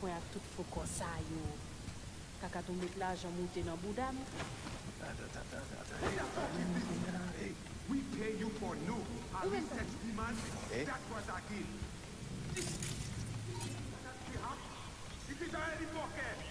Where tout focus are you? Hey, we pay you for new. I mean, that's demand. That's what I kill. If you die in pocket.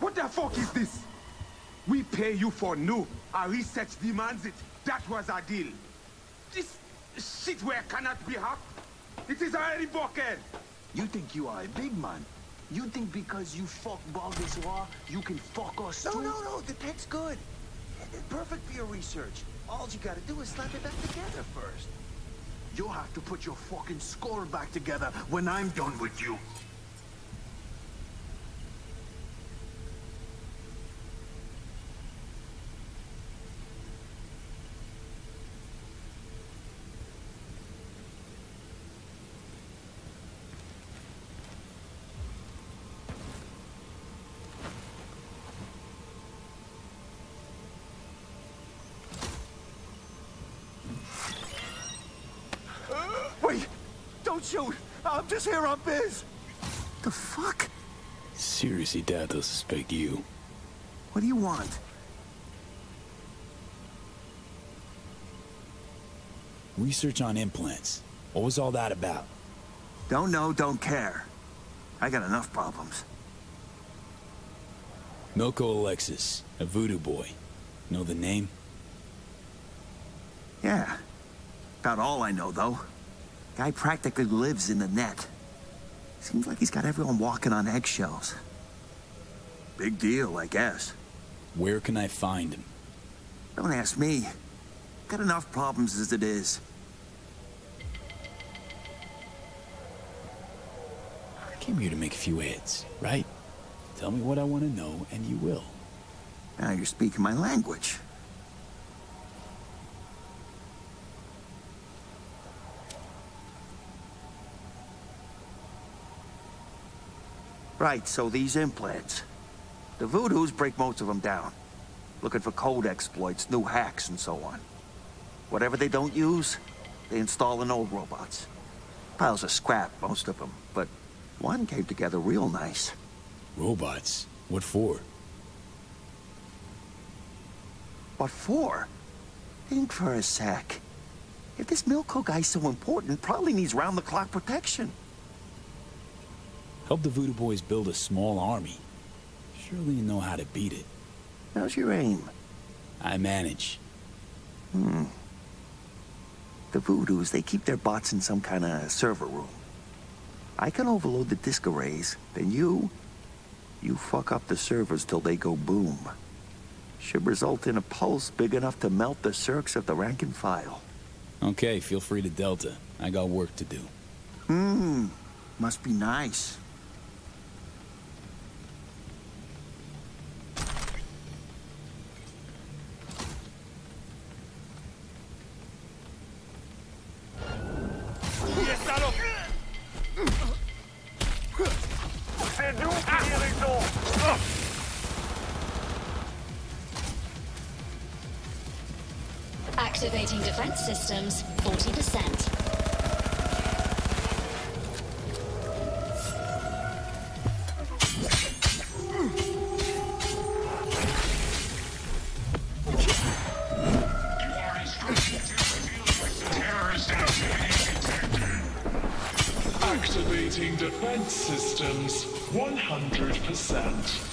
What the fuck is this? We pay you for new. Our research demands it. That was our deal. This shit where cannot be hacked. It is already broken. You think you are a big man? You think because you fuck Balgazar, you can fuck us too? No. The tech's good. Perfect for your research. All you gotta do is slap it back together first. You'll have to put your fucking skull back together when I'm done with you. Shoot. I'm just here on biz. The fuck? Seriously, Dad doesn't suspect you. What do you want? Research on implants. What was all that about? Don't know, don't care. I got enough problems. Milko Alexis, a voodoo boy. Know the name? Yeah. About all I know, though. Guy practically lives in the net. Seems like he's got everyone walking on eggshells. Big deal, I guess. Where can I find him? Don't ask me. Got enough problems as it is. I came here to make a few hits, right? Tell me what I want to know, and you will. Now you're speaking my language. Right, so these implants. The Voodoos break most of them down. Looking for code exploits, new hacks, and so on. Whatever they don't use, they install in old robots. Piles of scrap, most of them, but one came together real nice. Robots? What for? What for? Think for a sec. If this Milko guy's so important, probably needs round-the-clock protection. Help the Voodoo Boys build a small army. Surely you know how to beat it. How's your aim? I manage. The Voodoos, they keep their bots in some kind of server room. I can overload the disk arrays, then you fuck up the servers till they go boom. Should result in a pulse big enough to melt the circs of the rank and file. Okay, feel free to Delta. I got work to do. Must be nice. Activating defense systems, 40%. Activating defense systems, 100%.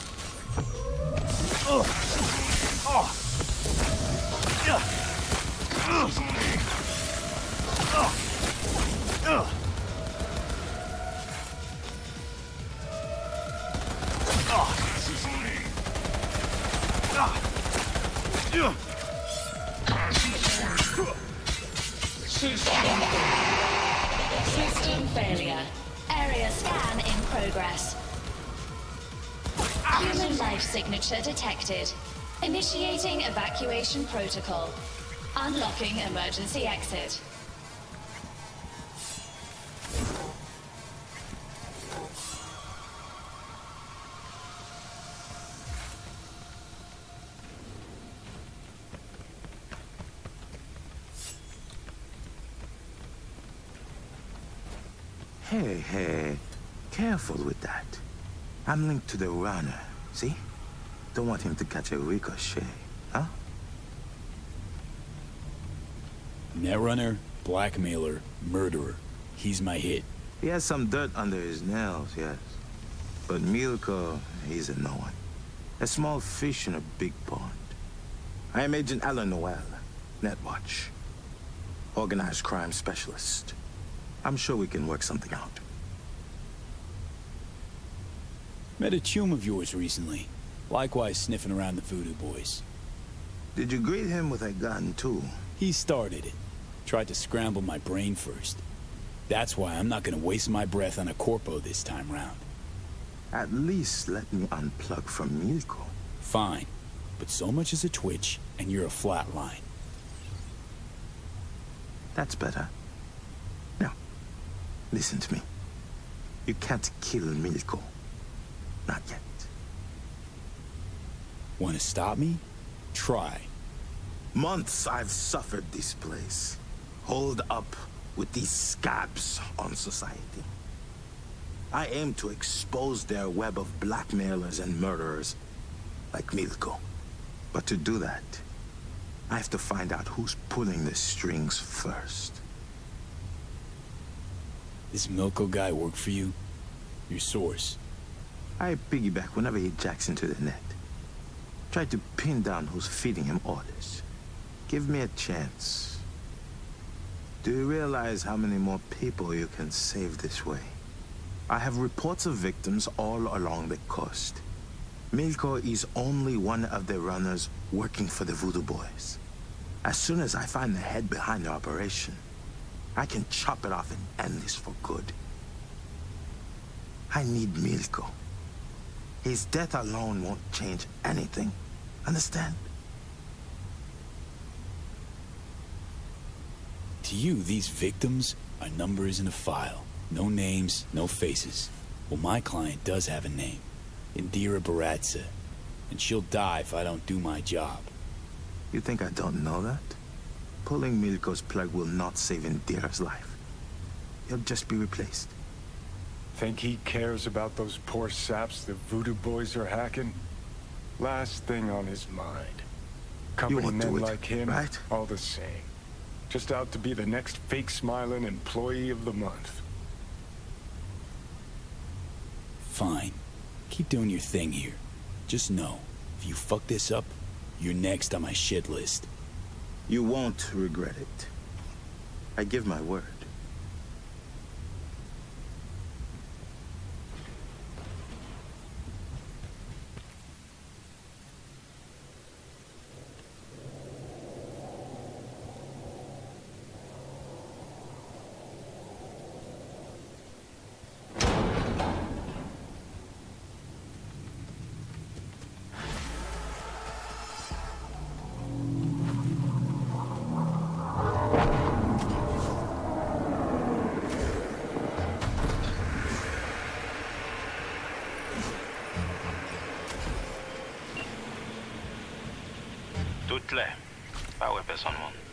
System failure. Area scan in progress. Human life signature detected. Initiating evacuation protocol. Unlocking emergency exit. Hey, careful with that. I'm linked to the runner, see? Don't want him to catch a ricochet, huh? Netrunner, blackmailer, murderer. He's my hit. He has some dirt under his nails, yes. But Milko, he's a no-one. A small fish in a big pond. I am Agent Alan Noel, Netwatch. Organized crime specialist. I'm sure we can work something out. Met a chum of yours recently. Likewise sniffing around the Voodoo Boys. Did you greet him with a gun, too? He started it. Tried to scramble my brain first. That's why I'm not gonna waste my breath on a corpo this time round. At least let me unplug from Milko. Fine. But so much as a twitch, and you're a flat line. That's better. Listen to me. You can't kill Milko. Not yet. Want to stop me? Try. Months I've suffered this place. Holed up with these scabs on society. I aim to expose their web of blackmailers and murderers like Milko. But to do that, I have to find out who's pulling the strings first. This Milko guy work for you? Your source? I piggyback whenever he jacks into the net. Try to pin down who's feeding him orders. Give me a chance. Do you realize how many more people you can save this way? I have reports of victims all along the coast. Milko is only one of the runners working for the Voodoo Boys. As soon as I find the head behind the operation, I can chop it off and end this for good. I need Milko. His death alone won't change anything. Understand? To you, these victims are numbers in a file. No names, no faces. Well, my client does have a name. Indira Baratsa. And she'll die if I don't do my job. You think I don't know that? Pulling Milko's plug will not save Indira's life. He'll just be replaced. Think he cares about those poor saps the Voodoo Boys are hacking? Last thing on his mind. Company men like him, right? All the same. Just out to be the next fake-smiling employee of the month. Fine. Keep doing your thing here. Just know, if you fuck this up, you're next on my shit list. You won't regret it. I give my word. Toutes les. Power person 1.